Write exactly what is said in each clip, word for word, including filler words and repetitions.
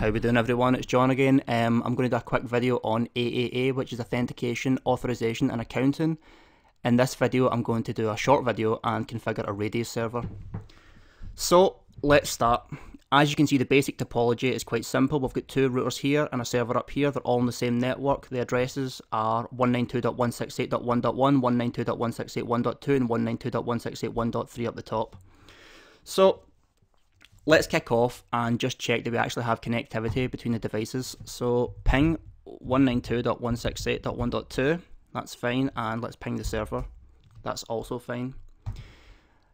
How we doing, everyone? It's John again. Um, I'm going to do a quick video on triple A, which is Authentication, Authorization and Accounting. In this video I'm going to do a short video and configure a RADIUS server. So let's start. As you can see, the basic topology is quite simple. We've got two routers here and a server up here. They're all on the same network. The addresses are one ninety-two dot one sixty-eight dot one dot one, one ninety-two dot one sixty-eight dot one dot two and one ninety-two dot one sixty-eight dot one dot three up the top. So let's kick off and just check that we actually have connectivity between the devices. So ping one ninety-two dot one sixty-eight dot one dot two, that's fine, and let's ping the server, that's also fine.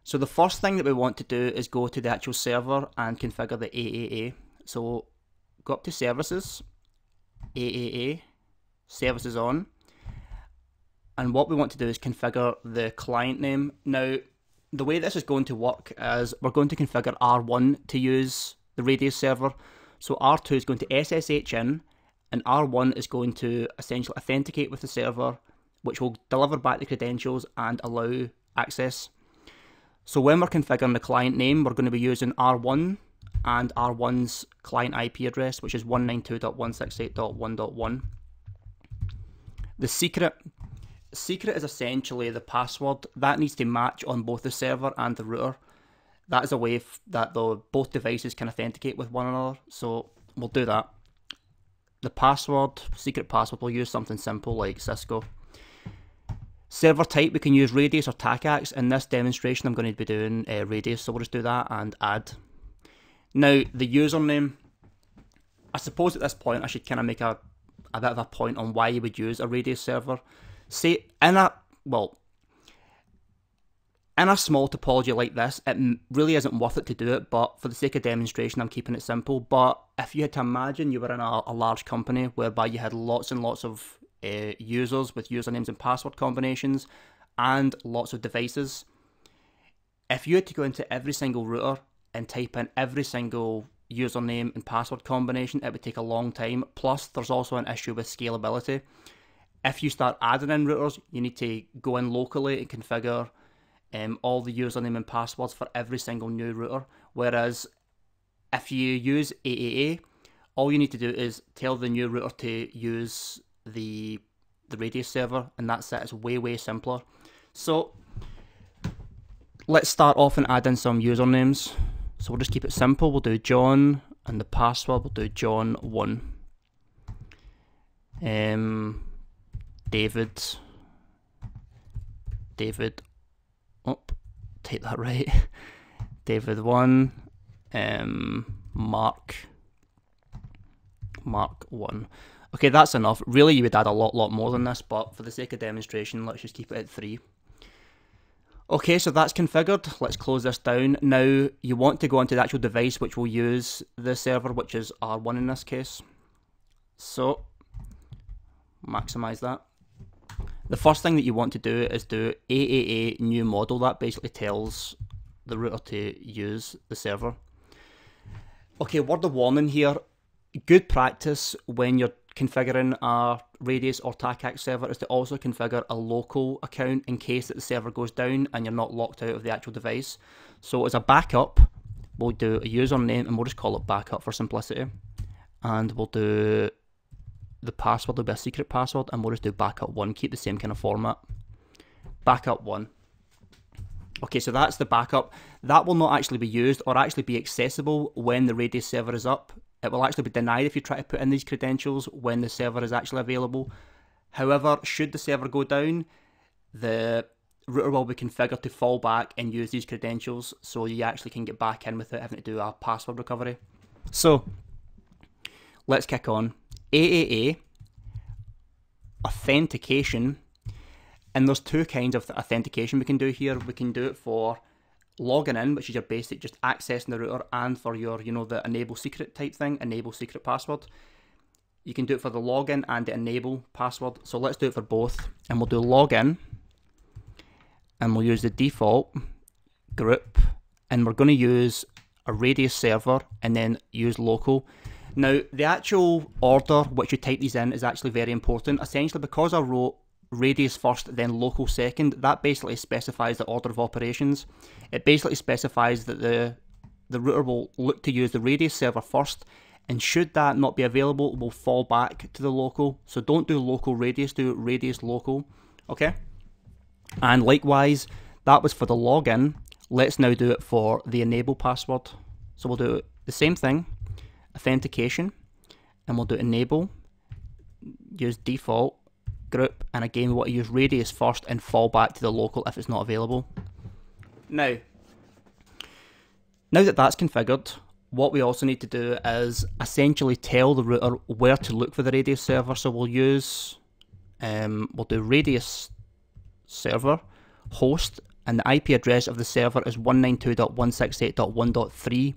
So the first thing that we want to do is go to the actual server and configure the triple A. So go up to services, triple A, services on, and what we want to do is configure the client name. Now, the way this is going to work is we're going to configure R one to use the RADIUS server. So R two is going to S S H in, and R one is going to essentially authenticate with the server, which will deliver back the credentials and allow access. So when we're configuring the client name, we're going to be using R one and R one's client I P address, which is one ninety-two dot one sixty-eight dot one dot one. The secret Secret is essentially the password that needs to match on both the server and the router. That is a way that the both devices can authenticate with one another, so we'll do that. The password, secret password, we'll use something simple like Cisco. Server type, we can use RADIUS or TACACS. In this demonstration I'm going to be doing uh, RADIUS, so we'll just do that and add. Now the username, I suppose at this point I should kind of make a, a bit of a point on why you would use a RADIUS server. Say in a well, in a small topology like this, it really isn't worth it to do it. But for the sake of demonstration, I'm keeping it simple. But if you had to imagine you were in a, a large company whereby you had lots and lots of uh, users with usernames and password combinations, and lots of devices, if you had to go into every single router and type in every single username and password combination, it would take a long time. Plus, there's also an issue with scalability. If you start adding in routers, you need to go in locally and configure um, all the username and passwords for every single new router. Whereas if you use triple A, all you need to do is tell the new router to use the the RADIUS server, and that's it. It's way, way simpler. So let's start off and add in some usernames. So we'll just keep it simple. We'll do John, and the password we'll do John one. Um... David, David, oh, take that right, David one, um, Mark, Mark one. Okay, that's enough. Really, you would add a lot, lot more than this, but for the sake of demonstration, let's just keep it at three. Okay, so that's configured. Let's close this down. Now, you want to go onto the actual device which will use the server, which is R one in this case. So, maximize that. The first thing that you want to do is do triple A new model. That basically tells the router to use the server. Okay, word of warning here. Good practice when you're configuring a RADIUS or TACACS server is to also configure a local account in case that the server goes down and you're not locked out of the actual device. So as a backup, we'll do a username and we'll just call it backup for simplicity. And we'll do the password will be a secret password, and we'll just do backup one, keep the same kind of format. Backup one. Okay, so that's the backup. That will not actually be used or actually be accessible when the RADIUS server is up. It will actually be denied if you try to put in these credentials when the server is actually available. However, should the server go down, the router will be configured to fall back and use these credentials, so you actually can get back in without having to do a password recovery. So, let's kick on. triple A, authentication, and there's two kinds of authentication we can do here. We can do it for logging in, which is your basic just accessing the router, and for your, you know, the enable secret type thing, enable secret password. You can do it for the login and the enable password. So let's do it for both, and we'll do login, and we'll use the default group, and we're going to use a RADIUS server, and then use local. Now, the actual order which you type these in is actually very important. Essentially, because I wrote RADIUS first, then local second, that basically specifies the order of operations. It basically specifies that the, the router will look to use the RADIUS server first, And should that not be available, we'll fall back to the local. So don't do local radius, do radius local, okay? And likewise, that was for the login. Let's now do it for the enable password. So we'll do the same thing, authentication, and we'll do enable, use default, group, and again we want to use radius first and fall back to the local if it's not available. Now, now that that's configured, what we also need to do is essentially tell the router where to look for the radius server. So we'll use, um, we'll do radius server, host, and the I P address of the server is one ninety-two dot one sixty-eight dot one dot three.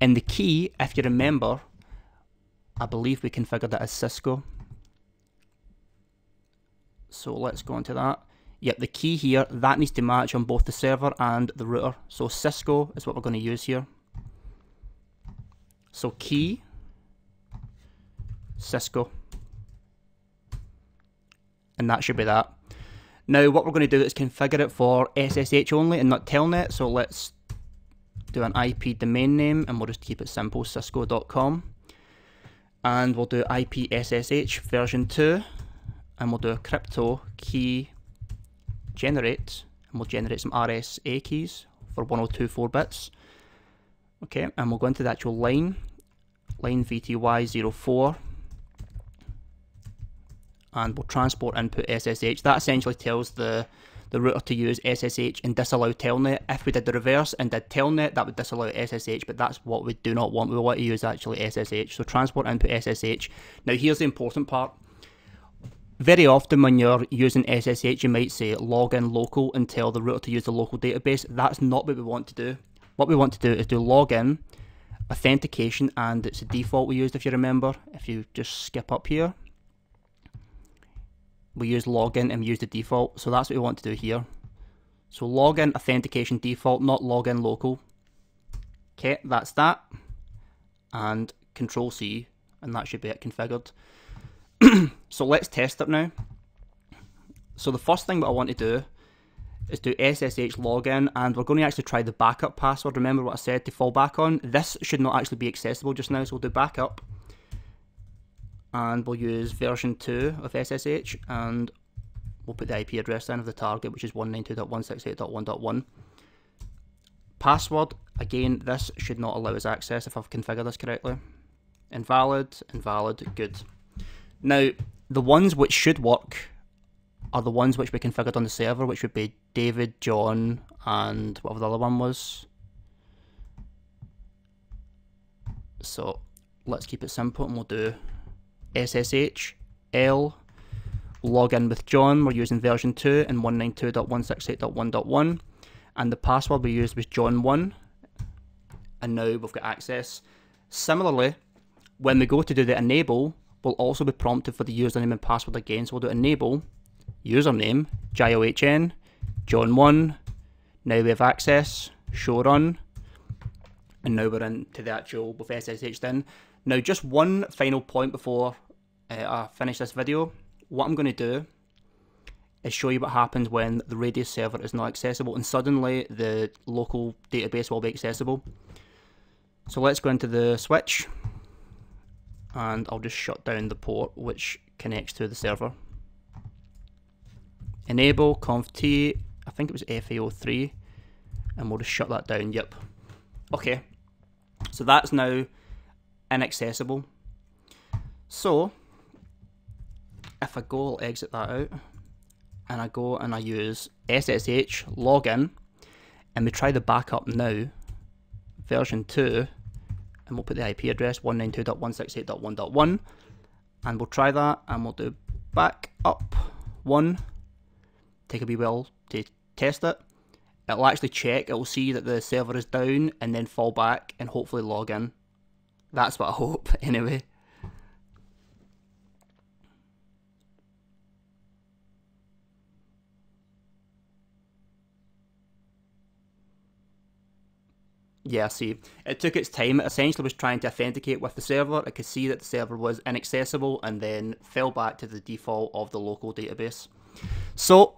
And the key, if you remember, I believe we configured it as Cisco. So let's go into that. Yep, the key here, that needs to match on both the server and the router. So Cisco is what we're going to use here. So key, Cisco. And that should be that. Now what we're going to do is configure it for S S H only and not Telnet. So let's do an I P domain name and we'll just keep it simple, cisco dot com. And we'll do I P S S H version two. And we'll do a crypto key generate, and we'll generate some R S A keys for one oh two four bits. Okay, and we'll go into the actual line, line V T Y zero four, and we'll transport input S S H. That essentially tells the, the router to use S S H and disallow Telnet. If we did the reverse and did Telnet, that would disallow S S H, but that's what we do not want. We want to use actually S S H, so transport input S S H. Now here's the important part. Very often when you're using S S H, you might say login local and tell the router to use the local database. That's not what we want to do. What we want to do is do login, authentication, and it's the default we used if you remember. If you just skip up here, we use login and we use the default. So that's what we want to do here. So login, authentication, default, not login local. Okay, that's that. And control C, and that should be it configured. So let's test it now. So the first thing that I want to do is do S S H login, and we're going to actually try the backup password. Remember what I said to fall back on. This should not actually be accessible just now, so we'll do backup, and we'll use version two of S S H, and we'll put the I P address down of the target, which is one ninety-two dot one sixty-eight dot one dot one. Password, again, this should not allow us access if I've configured this correctly. Invalid, invalid, good. Now, the ones which should work are the ones which we configured on the server, which would be David, John, and whatever the other one was. So let's keep it simple and we'll do S S H L login with John. We're using version two and one ninety-two dot one sixty-eight dot one dot one, and the password we used was John one, and now we've got access. Similarly, when we go to do the enable, we'll also be prompted for the username and password again. So we'll do enable, username, J O H N, John one, now we have access, show run, and now we're into the actual with S S H then. Now just one final point before uh, I finish this video. What I'm going to do is show you what happens when the radius server is not accessible and suddenly the local database will be accessible. So let's go into the switch, and I'll just shut down the port which connects to the server. Enable conf T, I think it was F A O three, and we'll just shut that down, yep. Okay, so that's now inaccessible. So, if I go, I'll exit that out, and I go and I use S S H login, and we try the backup now, version two, and we'll put the I P address one ninety-two dot one sixty-eight dot one dot one, and we'll try that, and we'll do back up one, take a wee while to test it. It'll actually check, it'll see that the server is down, and then fall back, and hopefully log in. That's what I hope, anyway. Yeah, see, it took its time. It essentially was trying to authenticate with the server. It could see that the server was inaccessible and then fell back to the default of the local database. So,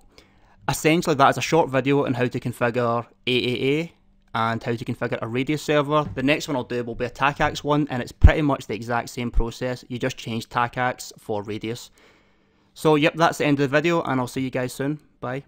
essentially that is a short video on how to configure triple A and how to configure a RADIUS server. The next one I'll do will be a TACACS one, and it's pretty much the exact same process. You just change TACACS for RADIUS. So yep, that's the end of the video, and I'll see you guys soon. Bye.